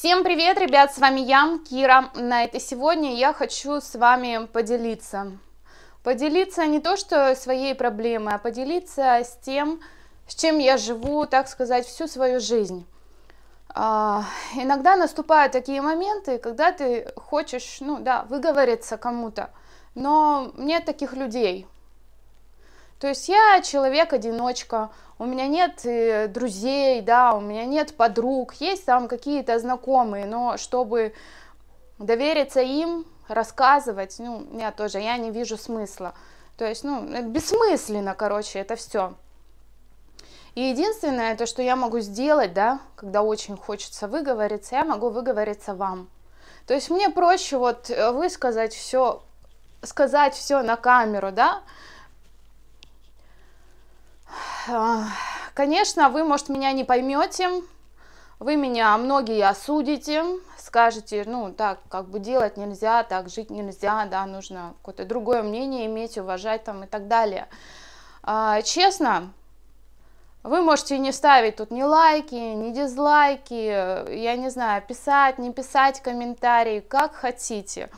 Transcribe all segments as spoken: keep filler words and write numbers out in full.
Всем привет, ребят, с вами я, Кира Найт, и сегодня я хочу с вами поделиться. Поделиться не то, что своей проблемой, а поделиться с тем, с чем я живу, так сказать, всю свою жизнь. А, иногда наступают такие моменты, когда ты хочешь, ну да, выговориться кому-то, но нет таких людей. То есть я человек-одиночка, у меня нет друзей, да, у меня нет подруг, есть там какие-то знакомые, но чтобы довериться им, рассказывать, ну, я тоже, я не вижу смысла. То есть, ну, бессмысленно, короче, это все. И единственное, то, что я могу сделать, да, когда очень хочется выговориться, я могу выговориться вам. То есть мне проще вот высказать все, сказать все на камеру, да. Конечно, вы, может, меня не поймете, вы меня многие осудите, скажете, ну, так, как бы делать нельзя, так жить нельзя, да, нужно какое-то другое мнение иметь, уважать там и так далее. А, честно, вы можете не ставить тут ни лайки, ни дизлайки, я не знаю, писать, не писать комментарии, как хотите.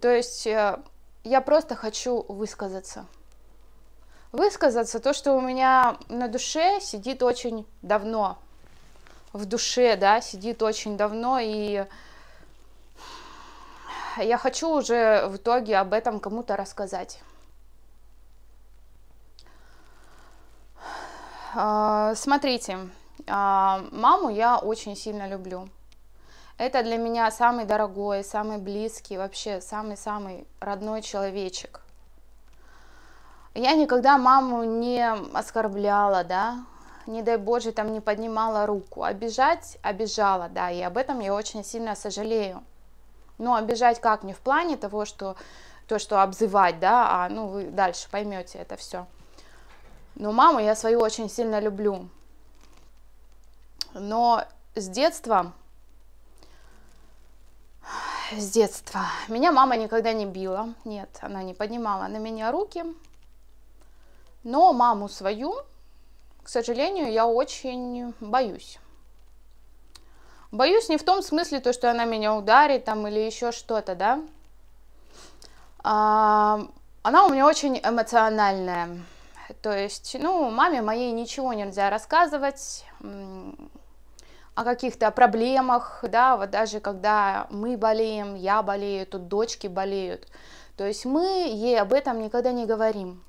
То есть я просто хочу высказаться. Высказаться то, что у меня на душе сидит очень давно, в душе, да, сидит очень давно, и я хочу уже в итоге об этом кому-то рассказать. Смотрите, маму я очень сильно люблю. Это для меня самый дорогой, самый близкий, вообще самый-самый родной человечек. Я никогда маму не оскорбляла, да, не дай Боже, там не поднимала руку. Обижать обижала, да, и об этом я очень сильно сожалею. Но обижать как? Не в плане того, что то, что обзывать, да, а ну вы дальше поймете это все. Но маму я свою очень сильно люблю. Но с детства, с детства меня мама никогда не била, нет, она не поднимала на меня руки. Но маму свою, к сожалению, я очень боюсь. Боюсь не в том смысле, то, что она меня ударит там, или еще что-то, да. А, она у меня очень эмоциональная. То есть, ну, маме моей ничего нельзя рассказывать о каких-то проблемах, да, вот даже когда мы болеем, я болею, тут дочки болеют. То есть мы ей об этом никогда не говорим.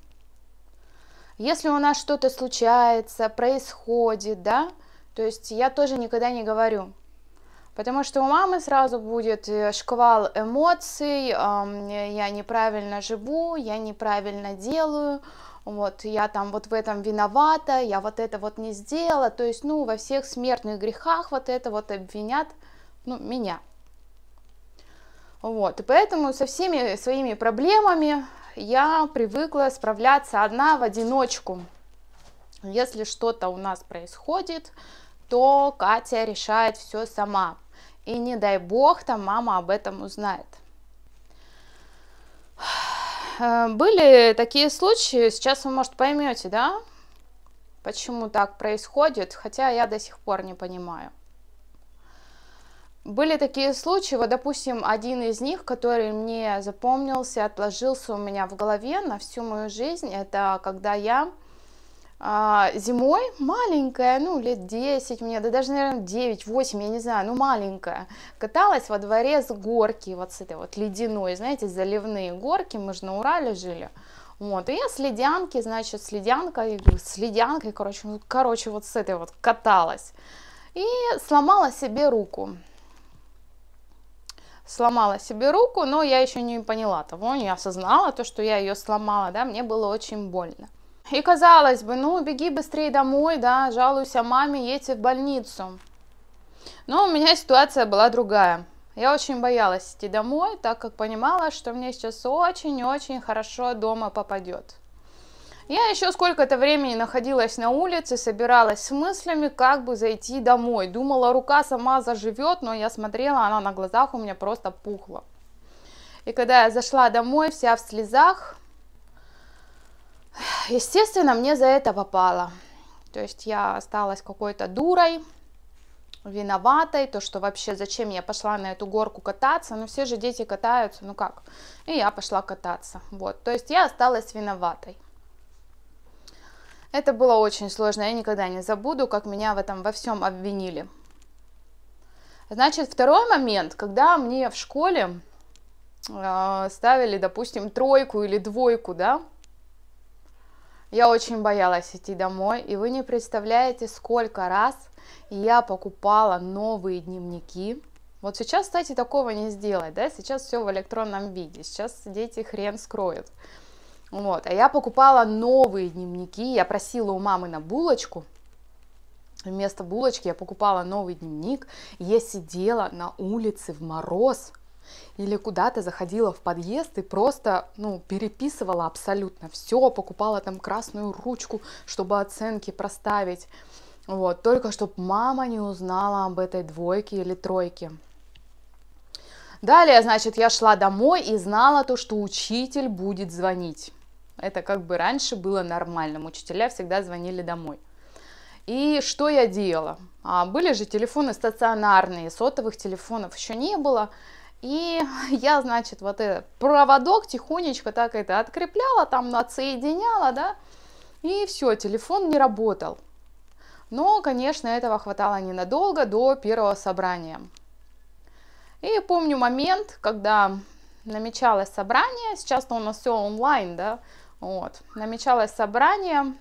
Если у нас что-то случается, происходит, да, то есть я тоже никогда не говорю, потому что у мамы сразу будет шквал эмоций, я неправильно живу, я неправильно делаю, вот, я там вот в этом виновата, я вот это вот не сделала, то есть, ну, во всех смертных грехах вот это вот обвинят, ну, меня. Вот, и поэтому со всеми своими проблемами я привыкла справляться одна в одиночку. Если что-то у нас происходит, то Катя решает все сама. И не дай бог, там мама об этом узнает. Были такие случаи, сейчас вы, может, поймете, да, почему так происходит, хотя я до сих пор не понимаю. Были такие случаи, вот, допустим, один из них, который мне запомнился, отложился у меня в голове на всю мою жизнь, это когда я э, зимой маленькая, ну, лет десять мне, да даже, наверное, девять-восемь, я не знаю, ну, маленькая, каталась во дворе с горки, вот с этой вот ледяной, знаете, заливные горки, мы же на Урале жили, вот, и я с ледянки, значит, с ледянкой, с ледянкой, короче, ну, короче, вот с этой вот каталась, и сломала себе руку. Сломала себе руку, но я еще не поняла того, не осознала то, что я ее сломала, да, мне было очень больно. И казалось бы, ну, беги быстрее домой, да, жалуйся маме, едь в больницу. Но у меня ситуация была другая. Я очень боялась идти домой, так как понимала, что мне сейчас очень-очень хорошо дома попадет. Я еще сколько-то времени находилась на улице, собиралась с мыслями, как бы зайти домой. Думала, рука сама заживет, но я смотрела, она на глазах у меня просто пухла. И когда я зашла домой, вся в слезах, естественно, мне за это попало. То есть я осталась какой-то дурой, виноватой, то, что вообще зачем я пошла на эту горку кататься, но все же дети катаются, ну как, и я пошла кататься, вот, то есть я осталась виноватой. Это было очень сложно, я никогда не забуду, как меня в этом во всем обвинили. Значит, второй момент, когда мне в школе э, ставили, допустим, тройку или двойку, да, я очень боялась идти домой, и вы не представляете, сколько раз я покупала новые дневники. Вот сейчас, кстати, такого не сделать, да, сейчас все в электронном виде, сейчас дети хрен скроют. Вот, а я покупала новые дневники, я просила у мамы на булочку, вместо булочки я покупала новый дневник, я сидела на улице в мороз или куда-то заходила в подъезд и просто, ну, переписывала абсолютно все, покупала там красную ручку, чтобы оценки проставить, вот, только чтобы мама не узнала об этой двойке или тройке. Далее, значит, я шла домой и знала то, что учитель будет звонить. Это как бы раньше было нормальным, учителя всегда звонили домой. И что я делала? А, были же телефоны стационарные, сотовых телефонов еще не было. И я, значит, вот этот проводок тихонечко так это открепляла, там отсоединяла, да, и все, телефон не работал. Но, конечно, этого хватало ненадолго до первого собрания. И помню момент, когда намечалось собрание, сейчас-то у нас все онлайн, да, вот, намечалось собрание,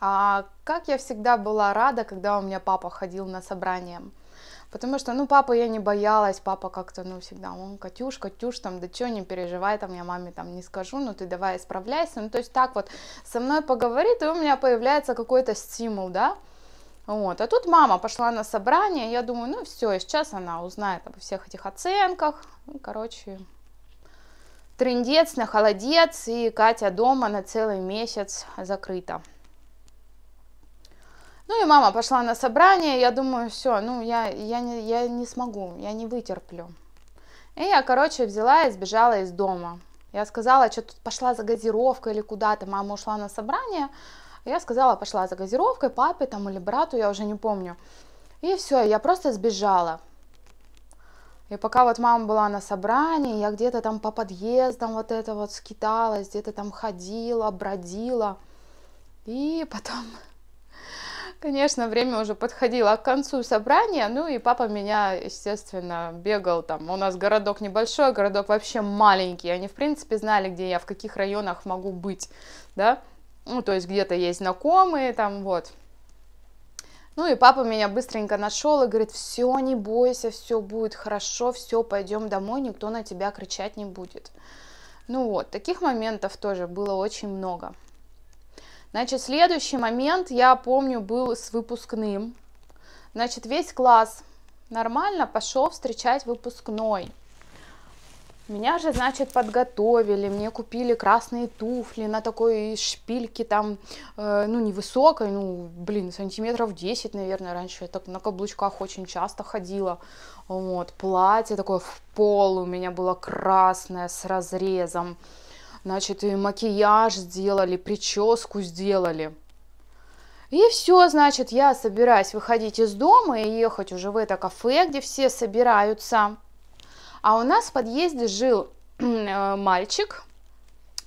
а как я всегда была рада, когда у меня папа ходил на собрание, потому что, ну, папа я не боялась, папа как-то, ну, всегда, он, Катюш, Катюш, там, да что, не переживай, там, я маме там не скажу, ну, ты давай исправляйся, ну, то есть так вот со мной поговорит, и у меня появляется какой-то стимул, да. Вот. А тут мама пошла на собрание, я думаю, ну все, сейчас она узнает обо всех этих оценках, ну, короче, трындец на холодец, и Катя дома на целый месяц закрыта. Ну и мама пошла на собрание, я думаю, все, ну я, я, не, я не смогу, я не вытерплю. И я, короче, взяла и сбежала из дома. Я сказала, что тут пошла за газировкой или куда-то, мама ушла на собрание. Я сказала, пошла за газировкой папе там или брату, я уже не помню. И все, я просто сбежала. И пока вот мама была на собрании, я где-то там по подъездам вот это вот скиталась, где-то там ходила, бродила. И потом, конечно, время уже подходило к концу собрания, ну и папа меня, естественно, бегал там. У нас городок небольшой, городок вообще маленький, они, в принципе, знали, где я, в каких районах могу быть, да. Ну, то есть где-то есть знакомые там, вот. Ну, и папа меня быстренько нашел и говорит, все, не бойся, все будет хорошо, все, пойдем домой, никто на тебя кричать не будет. Ну вот, таких моментов тоже было очень много. Значит, следующий момент, я помню, был с выпускным. Значит, весь класс нормально пошел встречать выпускной. Меня же, значит, подготовили, мне купили красные туфли на такой шпильке там, э, ну, невысокой, ну, блин, сантиметров десять, наверное, раньше я так на каблучках очень часто ходила, вот, платье такое в пол у меня было красное с разрезом, значит, и макияж сделали, прическу сделали. И все, значит, я собираюсь выходить из дома и ехать уже в это кафе, где все собираются. А у нас в подъезде жил мальчик,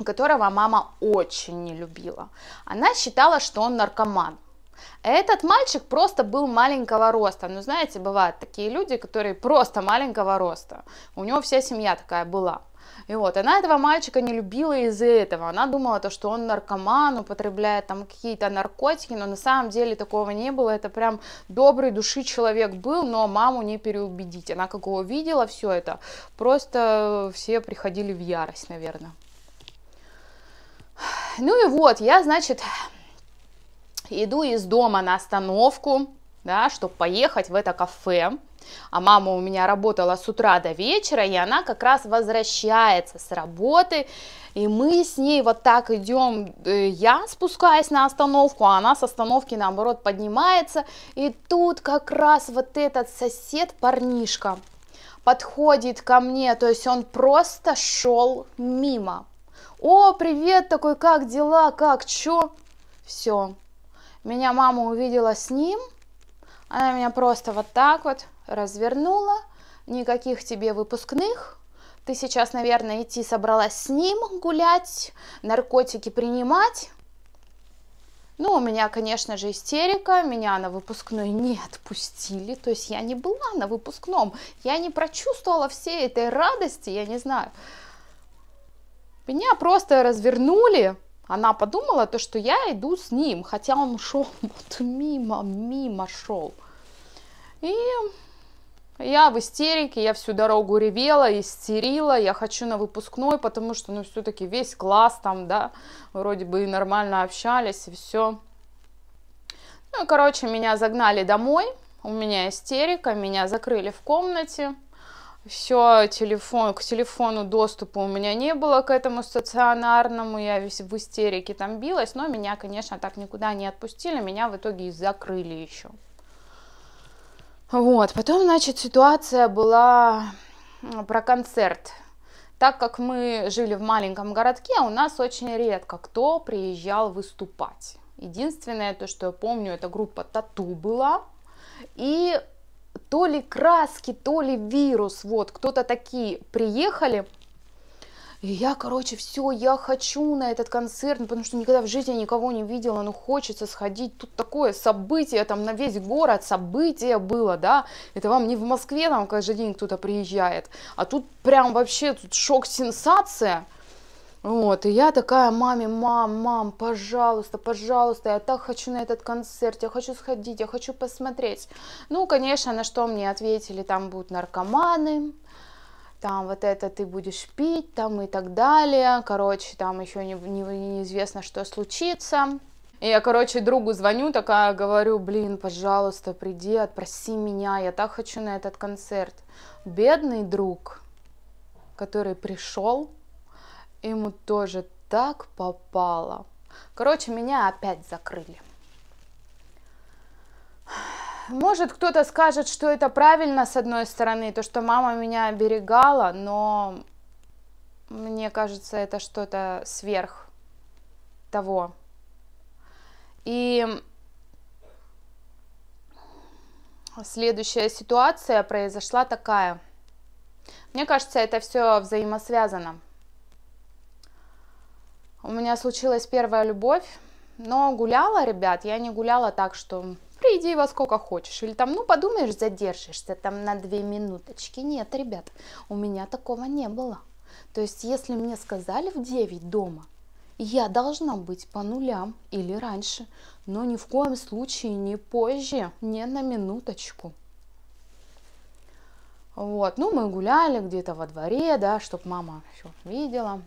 которого мама очень не любила. Она считала, что он наркоман. Этот мальчик просто был маленького роста. Ну, знаете, бывают такие люди, которые просто маленького роста. У него вся семья такая была. И вот, она этого мальчика не любила из-за этого. Она думала, то, что он наркоман, употребляет там какие-то наркотики, но на самом деле такого не было. Это прям добрый души человек был, но маму не переубедить. Она как его видела все это, просто все приходили в ярость, наверное. Ну и вот, я, значит, иду из дома на остановку, да, чтобы поехать в это кафе. А мама у меня работала с утра до вечера, и она как раз возвращается с работы, и мы с ней вот так идем, я спускаюсь на остановку, а она с остановки, наоборот, поднимается, и тут как раз вот этот сосед, парнишка, подходит ко мне, то есть он просто шел мимо. О, привет, такой, как дела, как, чё? Все, меня мама увидела с ним. Она меня просто вот так вот развернула. Никаких тебе выпускных. Ты сейчас, наверное, идти собралась с ним гулять, наркотики принимать. Ну, у меня, конечно же, истерика, меня на выпускной не отпустили, то есть я не была на выпускном, я не прочувствовала всей этой радости, я не знаю. Меня просто развернули, она подумала, то, что я иду с ним, хотя он шел вот мимо, мимо шел. И я в истерике, я всю дорогу ревела, истерила, я хочу на выпускной, потому что, ну, все-таки весь класс там, да, вроде бы и нормально общались, и все. Ну, и, короче, меня загнали домой, у меня истерика, меня закрыли в комнате, все, телефон, к телефону доступа у меня не было, к этому стационарному, я в истерике там билась, но меня, конечно, так никуда не отпустили, меня в итоге и закрыли еще. Вот, потом, значит, ситуация была про концерт. Так как мы жили в маленьком городке, у нас очень редко кто приезжал выступать. Единственное, то, что я помню, это группа Тату была. И то ли краски, то ли вирус, вот, кто-то такие приехали. И я, короче, все, я хочу на этот концерт, потому что никогда в жизни никого не видела, ну хочется сходить. Тут такое событие, там на весь город событие было, да. Это вам не в Москве, там каждый день кто-то приезжает, а тут прям вообще тут шок-сенсация. Вот, и я такая маме: мам, мам, пожалуйста, пожалуйста, я так хочу на этот концерт, я хочу сходить, я хочу посмотреть. Ну, конечно, на что мне ответили: там будут наркоманы, там вот это ты будешь пить, там и так далее, короче, там еще не, не, неизвестно, что случится. И я, короче, другу звоню, такая говорю: блин, пожалуйста, приди, отпроси меня, я так хочу на этот концерт. Бедный друг, который пришел, ему тоже так попало. Короче, меня опять закрыли. Может, кто-то скажет, что это правильно, с одной стороны, то, что мама меня оберегала, но мне кажется, это что-то сверх того. И следующая ситуация произошла такая. Мне кажется, это все взаимосвязано. У меня случилась первая любовь, но гуляла, ребят, я не гуляла так, что... приди во сколько хочешь, или там, ну, подумаешь, задержишься там на две минуточки. Нет, ребят, у меня такого не было. То есть, если мне сказали в девять дома, я должна быть по нулям или раньше, но ни в коем случае не позже, не на минуточку. Вот, ну, мы гуляли где-то во дворе, да, чтобы мама все видела.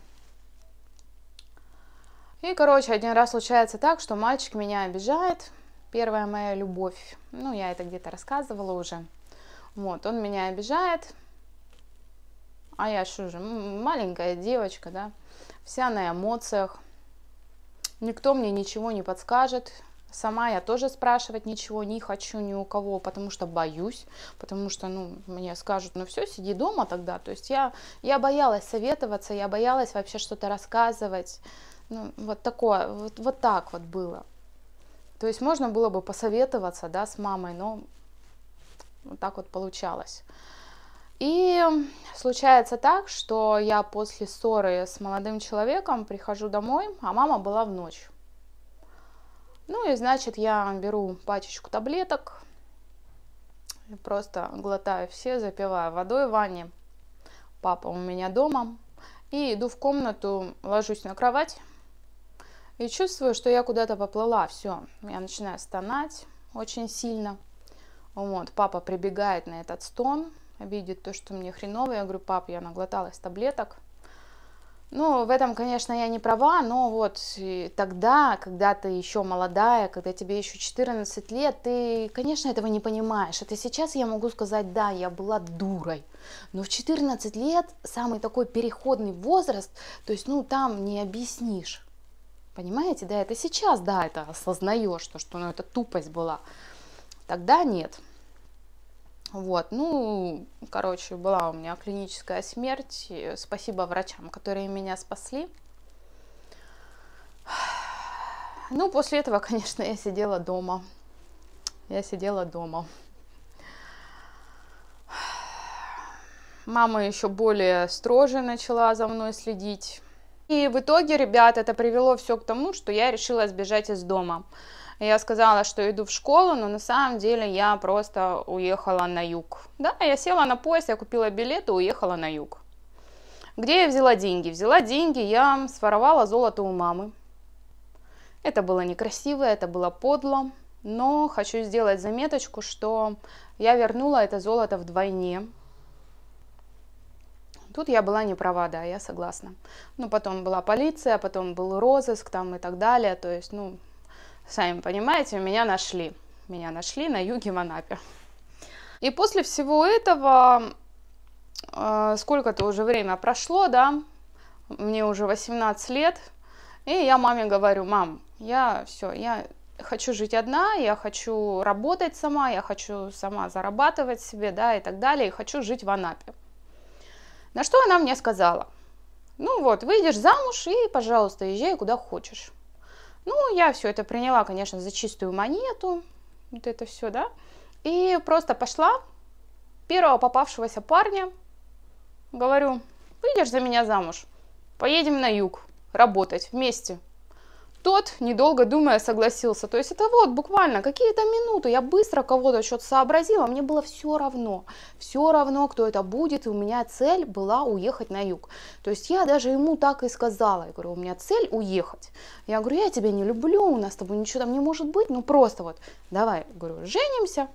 И, короче, один раз случается так, что мальчик меня обижает. Первая моя любовь, ну, я это где-то рассказывала уже, вот, он меня обижает, а я что же, маленькая девочка, да, вся на эмоциях, никто мне ничего не подскажет, сама я тоже спрашивать ничего не хочу ни у кого, потому что боюсь, потому что, ну, мне скажут: ну, все, сиди дома тогда, то есть я, я боялась советоваться, я боялась вообще что-то рассказывать, ну, вот такое, вот, вот так вот было. То есть можно было бы посоветоваться, да, с мамой, но вот так вот получалось. И случается так, что я после ссоры с молодым человеком прихожу домой, а мама была в ночь. Ну и, значит, я беру пачечку таблеток, просто глотаю все, запиваю водой в ванне. Папа у меня дома. И иду в комнату, ложусь на кровать. И чувствую, что я куда-то поплыла, все, я начинаю стонать очень сильно. Вот, папа прибегает на этот стон, видит то, что мне хреново, я говорю: пап, я наглоталась таблеток. Ну, в этом, конечно, я не права, но вот тогда, когда ты еще молодая, когда тебе еще четырнадцать лет, ты, конечно, этого не понимаешь. Это сейчас я могу сказать: да, я была дурой. Но в четырнадцать лет самый такой переходный возраст, то есть, ну, там не объяснишь. Понимаете, да, это сейчас, да, это осознаешь, что, что, ну, это тупость была, тогда нет. Вот, ну, короче, была у меня клиническая смерть, спасибо врачам, которые меня спасли. Ну, после этого, конечно, я сидела дома, я сидела дома. Мама еще более строже начала за мной следить. И в итоге, ребят, это привело все к тому, что я решила сбежать из дома. Я сказала, что иду в школу, но на самом деле я просто уехала на юг. Да, я села на поезд, я купила билет и уехала на юг. Где я взяла деньги? Взяла деньги, я своровала золото у мамы. Это было некрасиво, это было подло, но хочу сделать заметочку, что я вернула это золото вдвойне. Тут я была не права, да, я согласна. Ну, потом была полиция, потом был розыск там и так далее, то есть, ну... Сами понимаете, меня нашли. Меня нашли на юге в Анапе. И после всего этого, э, сколько-то уже время прошло, да, мне уже восемнадцать лет, и я маме говорю: мам, я все, я хочу жить одна, я хочу работать сама, я хочу сама зарабатывать себе, да, и так далее, и хочу жить в Анапе. На что она мне сказала: ну вот, выйдешь замуж и, пожалуйста, езжай куда хочешь. Ну, я все это приняла, конечно, за чистую монету, вот это все, да, и просто пошла первого попавшегося парня, говорю: выйдешь за меня замуж, поедем на юг работать вместе. Тот, недолго думая, согласился, то есть это вот буквально какие-то минуты, я быстро кого-то что-то сообразила, мне было все равно, все равно, кто это будет, и у меня цель была уехать на юг, то есть я даже ему так и сказала, я говорю: у меня цель уехать, я говорю, я тебя не люблю, у нас с тобой ничего там не может быть, ну просто вот, давай, говорю, женимся,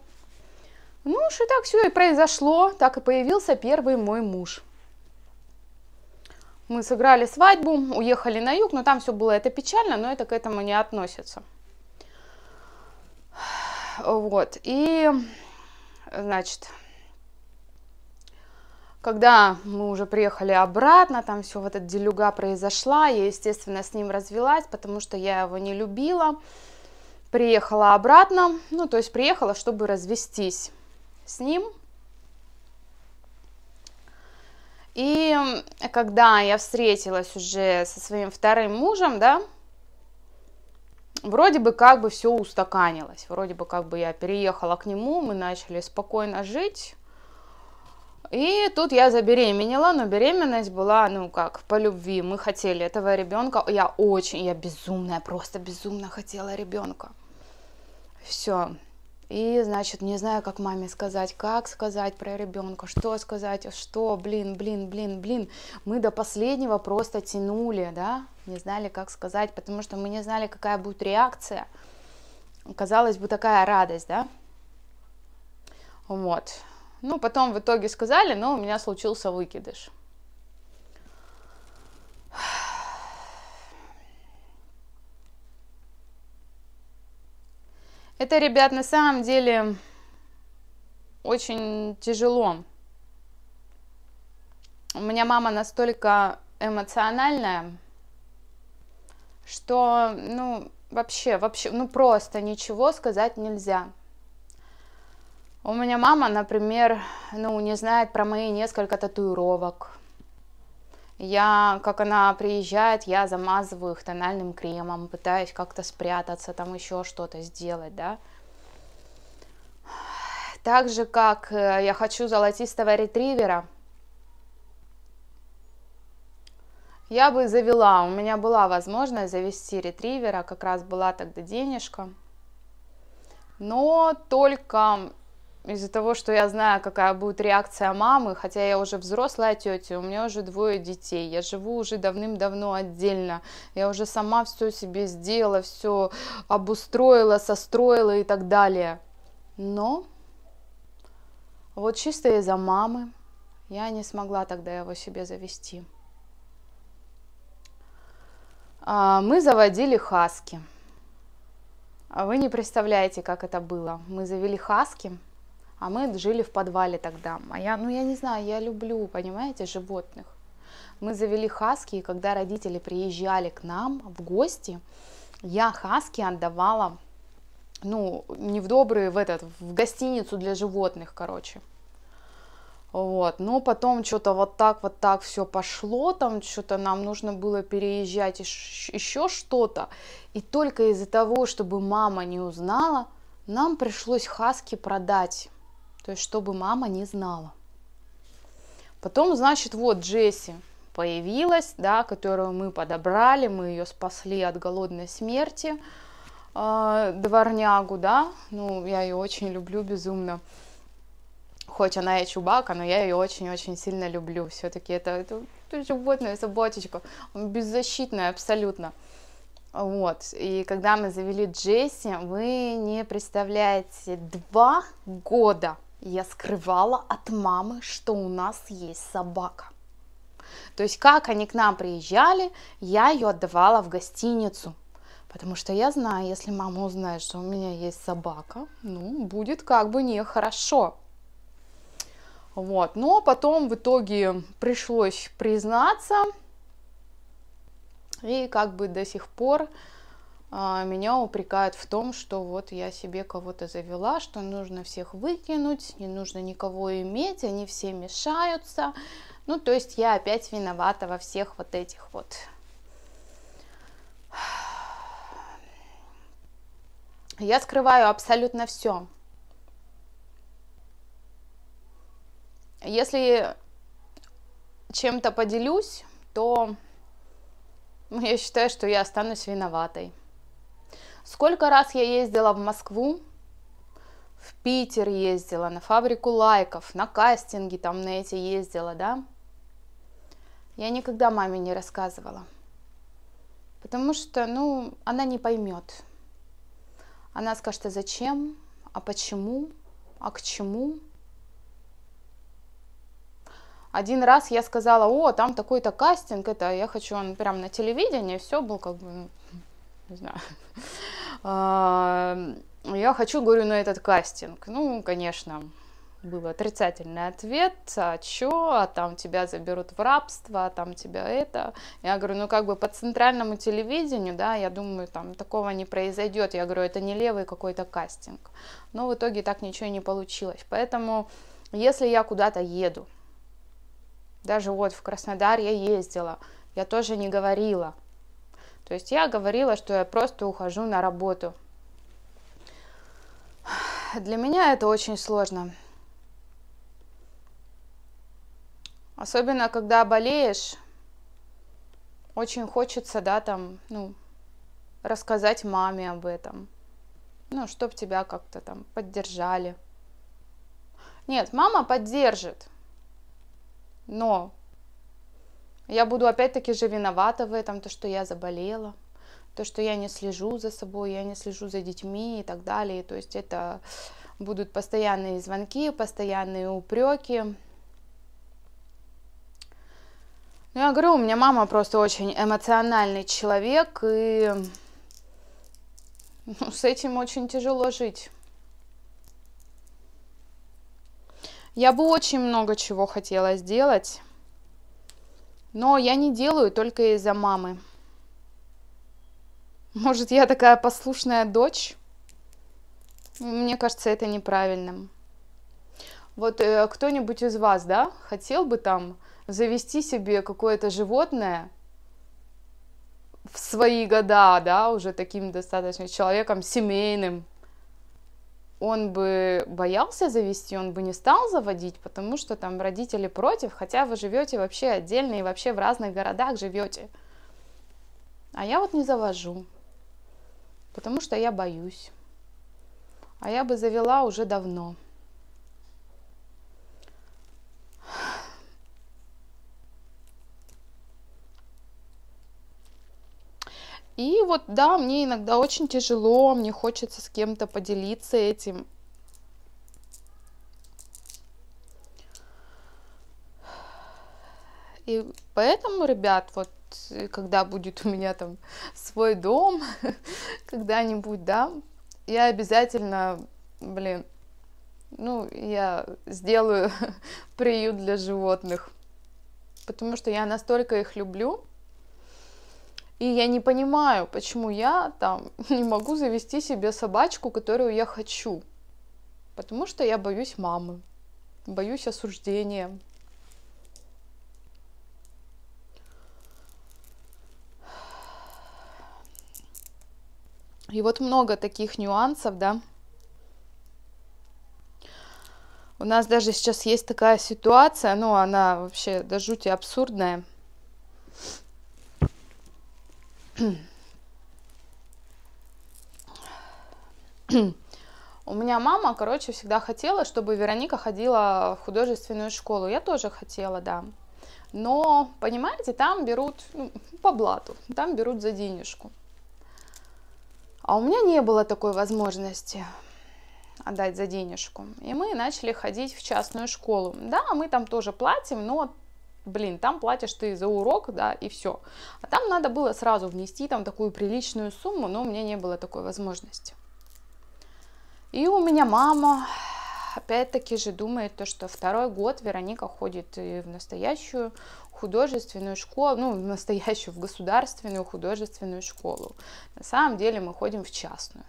ну уж и так все и произошло, так и появился первый мой муж. Мы сыграли свадьбу, уехали на юг, но там все было это печально, но это к этому не относится. Вот, и, значит, когда мы уже приехали обратно, там все вот эта делюга произошла, я, естественно, с ним развелась, потому что я его не любила. Приехала обратно, ну, то есть приехала, чтобы развестись с ним. И когда я встретилась уже со своим вторым мужем, да, вроде бы как бы все устаканилось, вроде бы как бы я переехала к нему, мы начали спокойно жить, и тут я забеременела, но беременность была, ну как, по любви, мы хотели этого ребенка, я очень, я безумная, просто безумно хотела ребенка, все. И, значит, не знаю, как маме сказать, как сказать про ребенка, что сказать, что, блин, блин, блин, блин. Мы до последнего просто тянули, да, не знали, как сказать, потому что мы не знали, какая будет реакция. Казалось бы, такая радость, да. Вот. Ну, потом в итоге сказали, но у меня случился выкидыш. Это, ребят, на самом деле очень тяжело. У меня мама настолько эмоциональная, что, ну, вообще, вообще, ну, просто ничего сказать нельзя. У меня мама, например, ну, не знает про мои несколько татуировок. Я, как она приезжает, я замазываю их тональным кремом, пытаюсь как-то спрятаться, там еще что-то сделать, да. Так же, как я хочу золотистого ретривера. Я бы завела, у меня была возможность завести ретривера, как раз была тогда денежка. Но только... из-за того, что я знаю, какая будет реакция мамы, хотя я уже взрослая тетя, у меня уже двое детей, я живу уже давным-давно отдельно, я уже сама все себе сделала, все обустроила, состроила и так далее. Но вот чисто из-за мамы я не смогла тогда его себе завести. Мы заводили хаски. Вы не представляете, как это было. Мы завели хаски. А мы жили в подвале тогда. А я, ну я не знаю, я люблю, понимаете, животных. Мы завели хаски, и когда родители приезжали к нам в гости, я хаски отдавала, ну, не в добрые, в этот, в гостиницу для животных, короче. Вот, но потом что-то вот так, вот так все пошло, там что-то нам нужно было переезжать, еще что-то. И только из-за того, чтобы мама не узнала, Нам пришлось хаски продать, то есть чтобы мама не знала. Потом, значит, вот Джесси появилась, да, которую мы подобрали, мы ее спасли от голодной смерти, э, дворнягу, да, ну, я ее очень люблю безумно, хоть она и Чубака, но я ее очень-очень сильно люблю, все-таки это, это, это животное, собачечка, беззащитная абсолютно, вот, и когда мы завели Джесси, вы не представляете, два года я скрывала от мамы, что у нас есть собака. То есть, как они к нам приезжали, я ее отдавала в гостиницу. Потому что я знаю, если мама узнает, что у меня есть собака, ну, будет как бы нехорошо. Вот, но потом в итоге пришлось признаться. И как бы до сих пор а, меня упрекают в том, что вот я себе кого-то завела, что нужно всех выкинуть, не нужно никого иметь, они все мешаются. Ну, то есть я опять виновата во всех вот этих вот. Я скрываю абсолютно все. Если чем-то поделюсь, то я считаю, что я останусь виноватой. Сколько раз я ездила в Москву, в Питер ездила, на фабрику лайков, на кастинги там на эти ездила, да? Я никогда маме не рассказывала, потому что, ну, она не поймет. Она скажет, а зачем, а почему, а к чему. Один раз я сказала, о, там такой-то кастинг, это я хочу, он прям на телевидении, все было как бы, не знаю, я хочу, говорю, на этот кастинг. Ну, конечно, был отрицательный ответ, а чё, а там тебя заберут в рабство, а там тебя это. Я говорю, ну как бы по центральному телевидению, да, я думаю, там такого не произойдет. Я говорю, это не левый какой-то кастинг. Но в итоге так ничего и не получилось. Поэтому, если я куда-то еду, даже вот в Краснодар я ездила, я тоже не говорила. То есть я говорила, что я просто ухожу на работу. Для меня это очень сложно. Особенно, когда болеешь, очень хочется, да, там, ну, рассказать маме об этом. Ну, чтобы тебя как-то там поддержали. Нет, мама поддержит, но я буду опять-таки же виновата в этом, то, что я заболела, то, что я не слежу за собой, я не слежу за детьми и так далее. То есть это будут постоянные звонки, постоянные упреки. Я говорю, у меня мама просто очень эмоциональный человек, и ну, с этим очень тяжело жить. Я бы очень много чего хотела сделать, но я не делаю только из-за мамы. Может, я такая послушная дочь? Мне кажется, это неправильным. Вот э, кто-нибудь из вас, да, хотел бы там завести себе какое-то животное в свои года, да, уже таким достаточно человеком семейным, он бы боялся завести, он бы не стал заводить, потому что там родители против, хотя вы живете вообще отдельно и вообще в разных городах живете. А я вот не завожу, потому что я боюсь. А я бы завела уже давно. И вот, да, мне иногда очень тяжело, мне хочется с кем-то поделиться этим. И поэтому, ребят, вот, когда будет у меня там свой дом, когда-нибудь, да, я обязательно, блин, ну, я сделаю приют для животных, потому что я настолько их люблю. И я не понимаю, почему я там не могу завести себе собачку, которую я хочу. Потому что я боюсь мамы, боюсь осуждения. И вот много таких нюансов, да. У нас даже сейчас есть такая ситуация, но она вообще до жути абсурдная. У меня мама, короче, всегда хотела, чтобы Вероника ходила в художественную школу. Я тоже хотела, да. Но, понимаете, там берут, ну, по блату, там берут за денежку. А у меня не было такой возможности отдать за денежку. И мы начали ходить в частную школу. Да, мы там тоже платим, но, блин, там платишь ты за урок, да, и все. А там надо было сразу внести там такую приличную сумму, но у меня не было такой возможности. И у меня мама опять-таки же думает, то, что второй год Вероника ходит и в настоящую художественную школу, ну, в настоящую, в государственную художественную школу. На самом деле мы ходим в частную.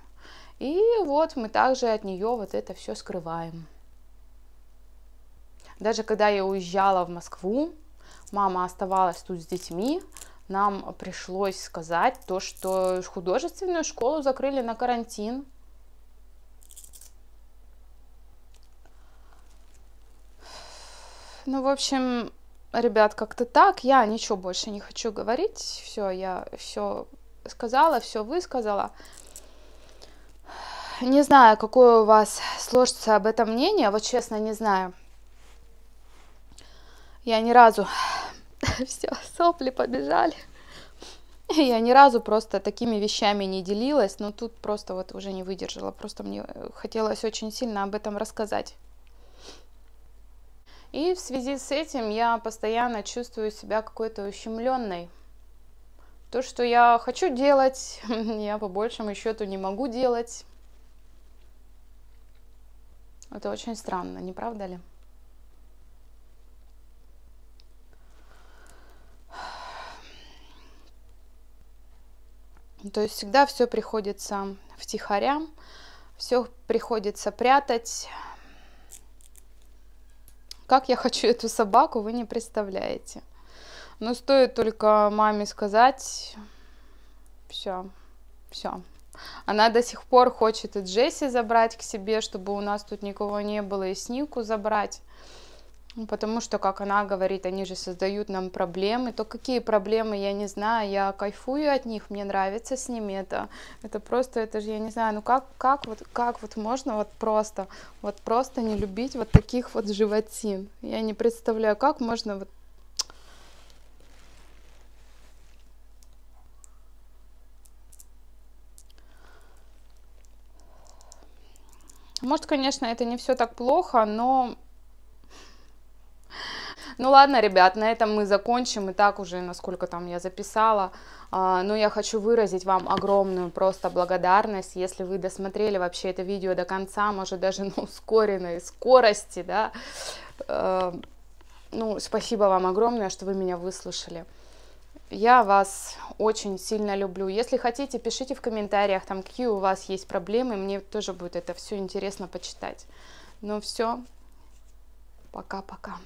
И вот мы также от нее вот это все скрываем. Даже когда я уезжала в Москву, мама оставалась тут с детьми, нам пришлось сказать то, что художественную школу закрыли на карантин. Ну, в общем, ребят, как-то так. Я ничего больше не хочу говорить. Все, я все сказала, все высказала. Не знаю, какое у вас сложится об этом мнение, вот честно, не знаю. Я ни разу... Все, сопли побежали. Я ни разу просто такими вещами не делилась, но тут просто вот уже не выдержала. Просто мне хотелось очень сильно об этом рассказать. И в связи с этим я постоянно чувствую себя какой-то ущемленной. То, что я хочу делать, я по большему счету не могу делать. Это очень странно, не правда ли? То есть всегда все приходится втихаря, все приходится прятать. Как я хочу эту собаку, вы не представляете. Но стоит только маме сказать, все, все. Она до сих пор хочет и Джесси забрать к себе, чтобы у нас тут никого не было, и Снику забрать. Потому что, как она говорит, они же создают нам проблемы. То какие проблемы, я не знаю, я кайфую от них, мне нравится с ними это. Это просто, это же, я не знаю, ну как, как, вот, как вот можно вот просто, вот просто не любить вот таких вот животин. Я не представляю, как можно вот. Может, конечно, это не все так плохо, но... Ну ладно, ребят, на этом мы закончим, и так уже, насколько там я записала. Но я хочу выразить вам огромную просто благодарность, если вы досмотрели вообще это видео до конца, может, даже на ускоренной скорости, да. Ну, спасибо вам огромное, что вы меня выслушали. Я вас очень сильно люблю. Если хотите, пишите в комментариях, там, какие у вас есть проблемы. Мне тоже будет это все интересно почитать. Ну все, пока-пока.